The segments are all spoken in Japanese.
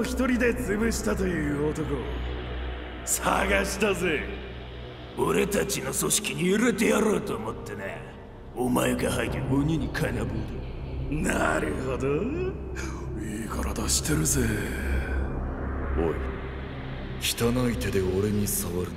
を一人で潰したという男探したぜ。俺たちの組織に入れてやろうと思ってな。お前が入って鬼に金棒だ。なるほど、いい体してるぜ。おい、汚い手で俺に触るな。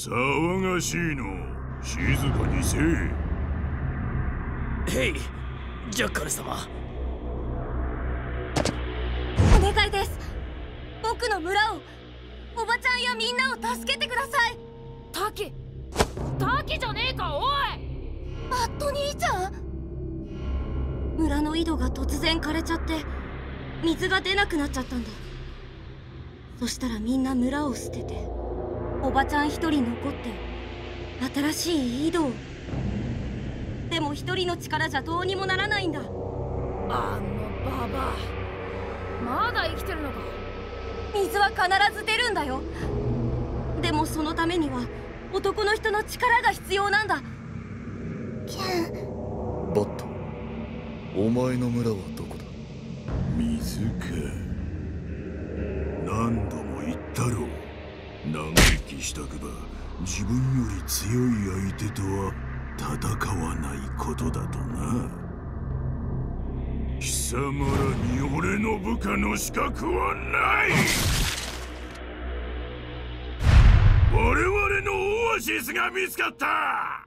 騒がしいの、静かにせえ。ヘイ、ジャッカル様、お願いです。僕の村を、おばちゃんやみんなを助けてください。タキじゃねえか。おい、マット兄ちゃん。村の井戸が突然枯れちゃって水が出なくなっちゃったんだ。そしたらみんな村を捨てて、おばちゃん一人残って新しい井戸を。でも一人の力じゃどうにもならないんだ。あのババア、まだ生きてるのか。水は必ず出るんだよ。でもそのためには男の人の力が必要なんだ。キャンバット、お前の村はどこだ。水か、何度も言ったろう。長生きしたくば自分より強い相手とは戦わないことだとな。貴様らに俺の部下の資格はない。我々のオアシスが見つかった。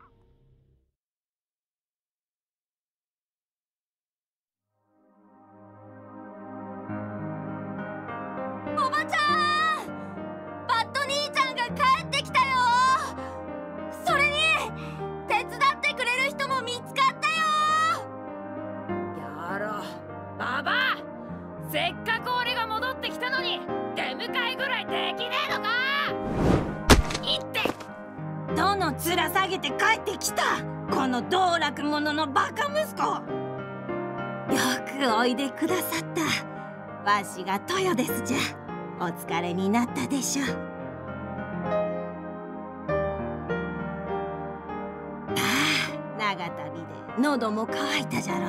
おばちゃん、バット兄ちゃんが帰ってきたよ。それに手いぐらいできねえのか。いってどの面下げて帰ってきたこの道楽者のバカ息子。よくおいでくださった。わしが豊ですじゃ。お疲れになったでしょう。ああ、長旅で喉も渇いたじゃろ。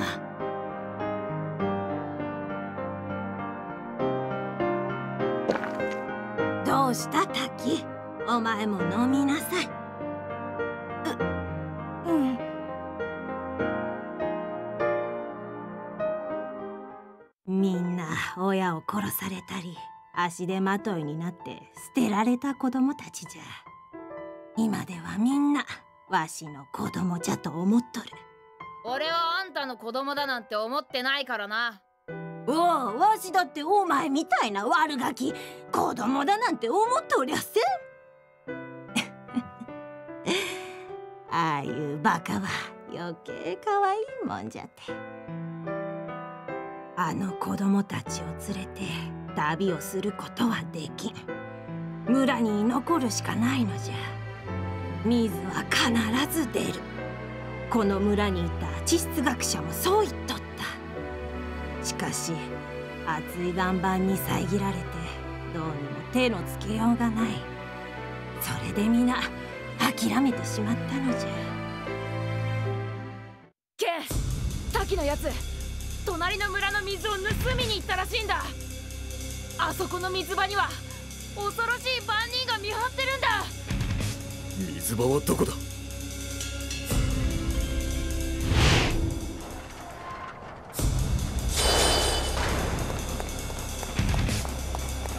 どうした滝、お前も飲みなさい。うん。みんな親を殺されたり足手まといになって捨てられた子供たちじゃ。今ではみんなわしの子供じゃと思っとる。俺はあんたの子供だなんて思ってないからな。おお、わしだってお前みたいな悪ガキ子供だなんて思っておりゃせん。ああいうバカは余計かわいいもんじゃって。あの子供たちを連れて旅をすることはできん。村に居残るしかないのじゃ。水は必ず出る。この村にいた地質学者もそう言っとった。しかし厚い岩盤に遮られてどうにも手のつけようがない。それで皆諦めてしまったのじゃ。ケイ、滝のやつ隣の村の水を盗みに行ったらしいんだ。あそこの水場には恐ろしい番人が見張ってるんだ。水場はどこだ。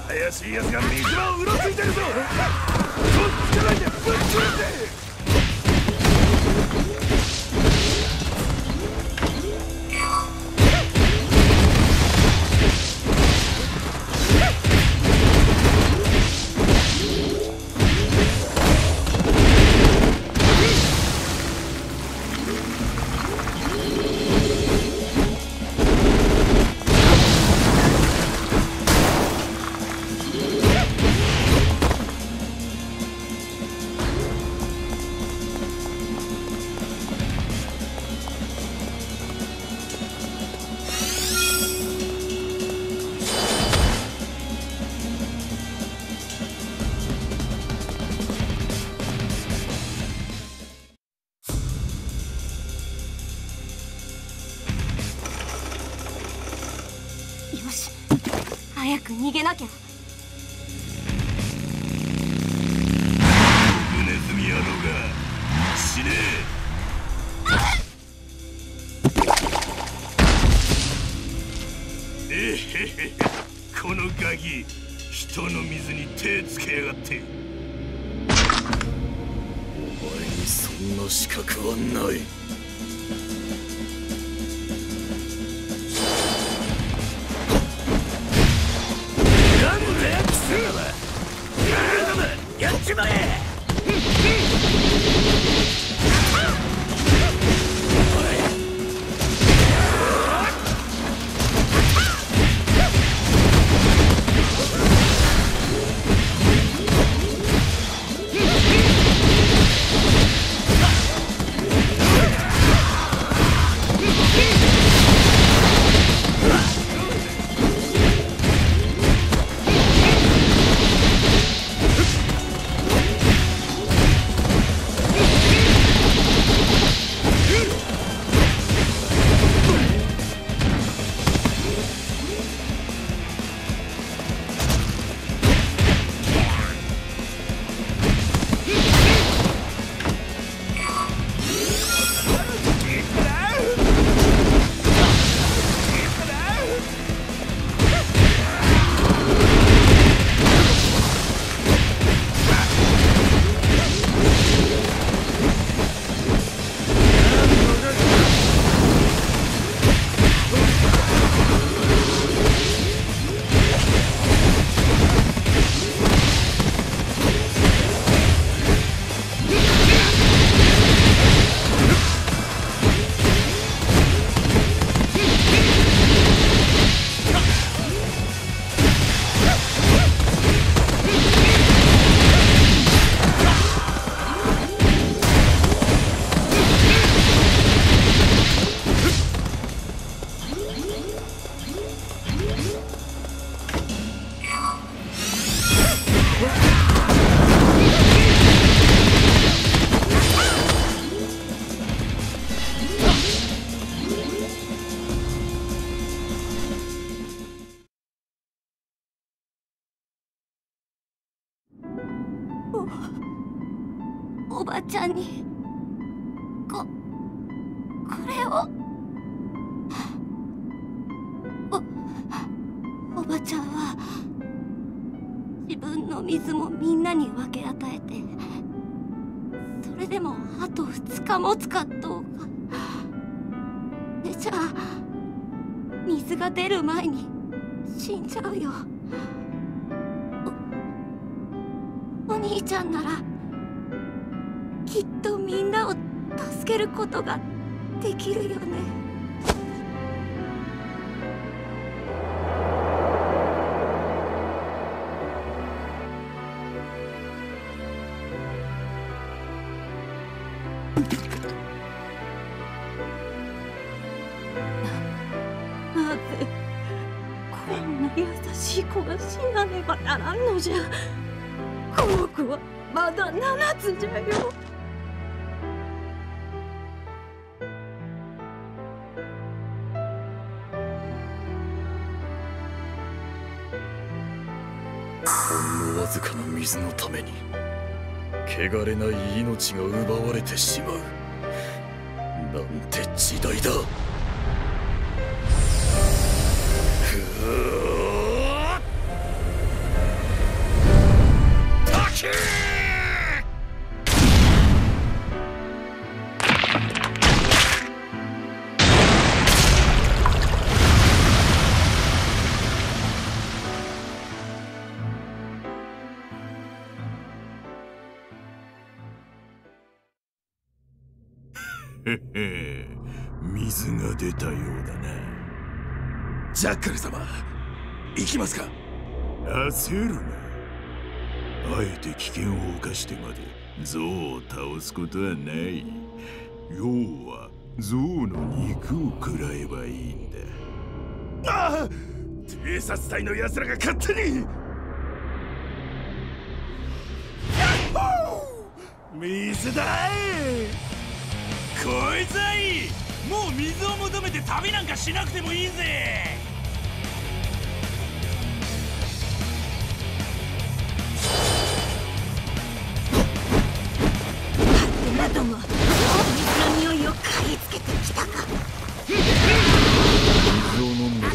怪しいやつが水場をうろついてるぞ。ぶっつけないで、ぶっつ逃げなきゃ。ネズミ野郎が死ねえ。えへへ、このガキ人の水に手つけやがって。お前にそんな資格はない。おばちゃんにこれを。おばちゃんは自分の水もみんなに分け与えて、それでもあと2日も使っとうか。じゃあ水が出る前に死んじゃうよ。お兄ちゃんならきっとみんなを助けることができるよね。死なねばならんのじゃ。この子はまだ7つじゃよ。ほんのわずかな水のために汚れない命が奪われてしまうなんて時代だ。水が出たようだな。ジャッカル様、行きますか。焦るな。あえて危険を冒してまで象を倒すことはない。要は象の肉を食らえばいいんだ。ああ、偵察隊の奴らが勝手に。水だい。こいつはいい。もう水を求めて旅なんかしなくてもいいぜ。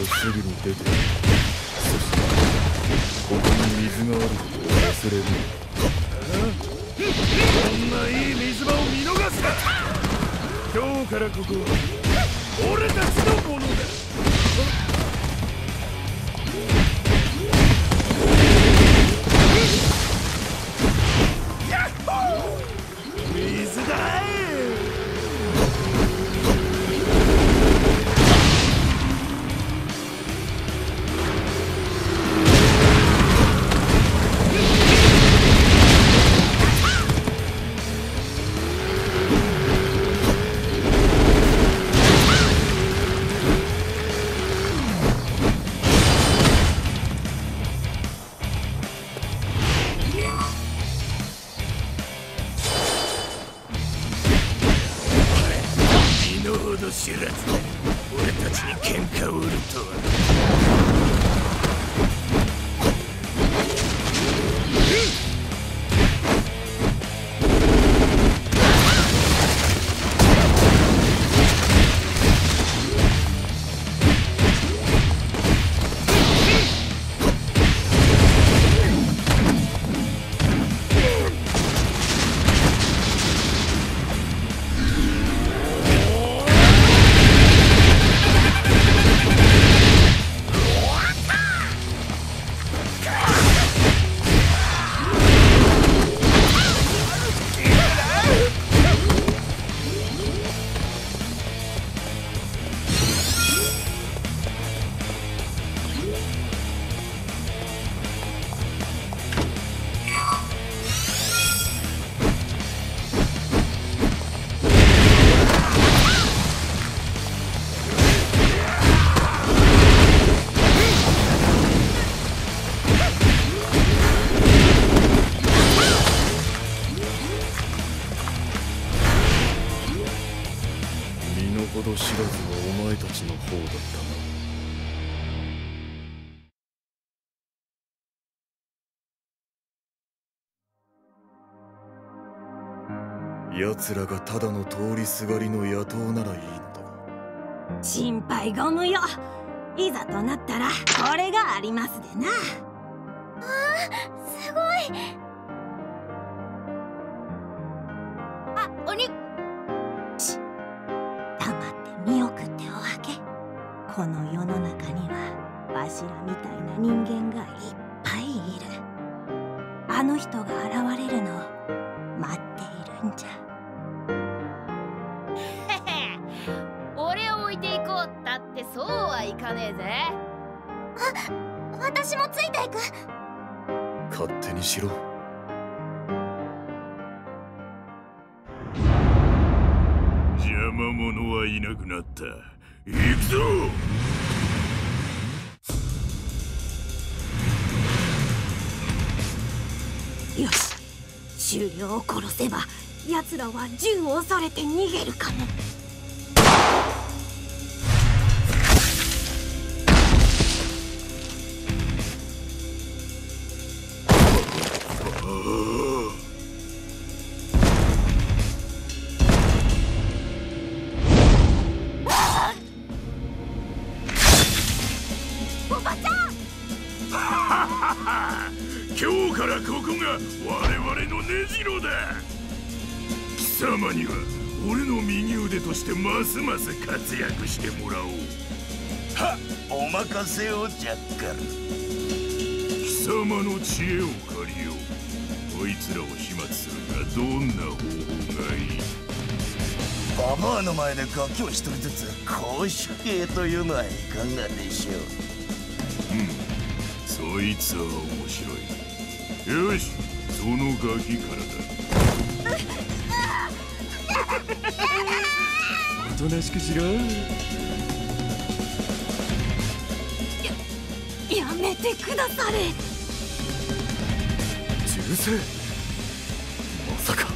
すぐに出て、そしてここに水があることを忘れる。こんないい水場を見逃すか。今日からここは俺たちのものだ。知らず俺たちに喧嘩を売るとは。奴らがただの通りすがりの野党ならいいんだ。心配ご無用。いざとなったらこれがありますでな。ああ、すごい。あ、鬼。し、黙って見送っておはけ。この世の中にはわしらみたいな人間がいっぱいいる。あの人が現れるのを待っているんじゃ。俺を置いていこうったってそうはいかねえぜ。あ、私もついていく。勝手にしろ。邪魔者はいなくなった。行くぞ。よし、終了を殺せば奴らは銃を恐れて逃げるかも。おばちゃん今日からここが我々の根城だ。貴様には俺の右腕としてますます活躍してもらおう。はっ、お任せをジャッカル。貴様の知恵を借りよう。こいつらを始末するにはどんな方法がいい。ババアの前でガキを一人ずつ公主刑というのはいかがでしょう。うん、そいつは面白い。よし、そのガキからだ。おとなしくしろ。やめてくだされ。銃声、まさか。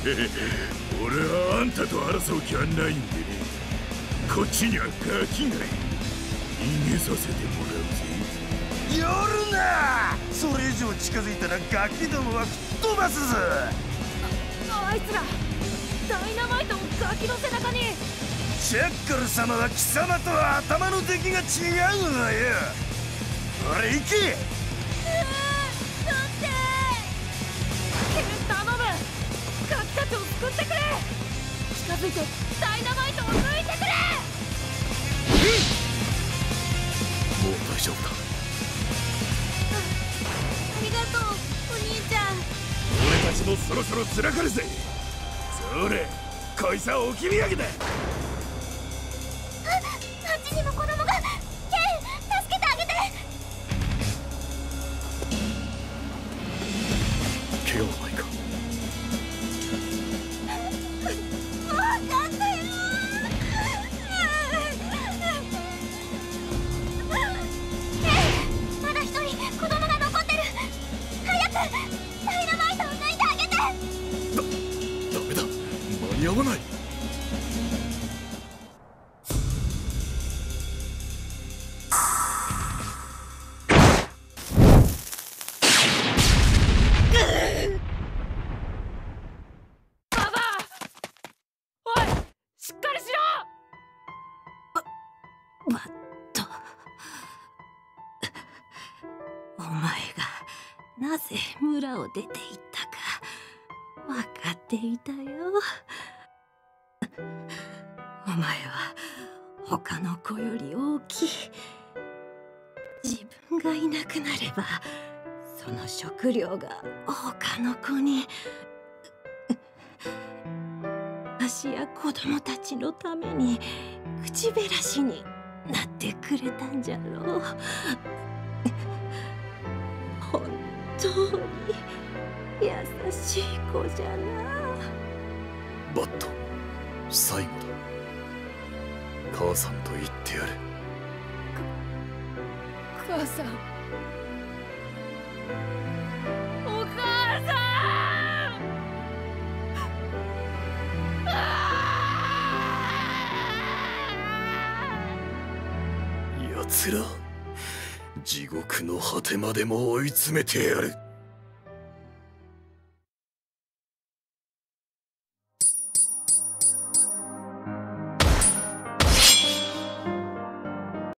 俺はあんたと争う気はないんでね。こっちにはガキがいる。逃げさせてもらうぜ。寄るな。それ以上近づいたらガキどもは吹っ飛ばすぞ。 あいつらダイナマイトをガキの背中に。シャッカル様は貴様とは頭の出来が違うのだよ。俺行け。近づいてダイナマイトを抜いてくれ。もう大丈夫だ。ありがとうお兄ちゃん。俺たちもそろそろつらかるぜ。それこいつは置き土産だ。あっちにも子供が。ケン助けてあげて。ケンはないか。村を出て行ったか分かっていたよ。お前は他の子より大きい。自分がいなくなればその食料が他の子に。私や子供たちのために口減らしになってくれたんじゃろう。本当本当に優しい子じゃな。バット、最後だ。母さんと言ってやれ。母さん、お母さん。奴ら地獄の果てまでも追い詰めてやる。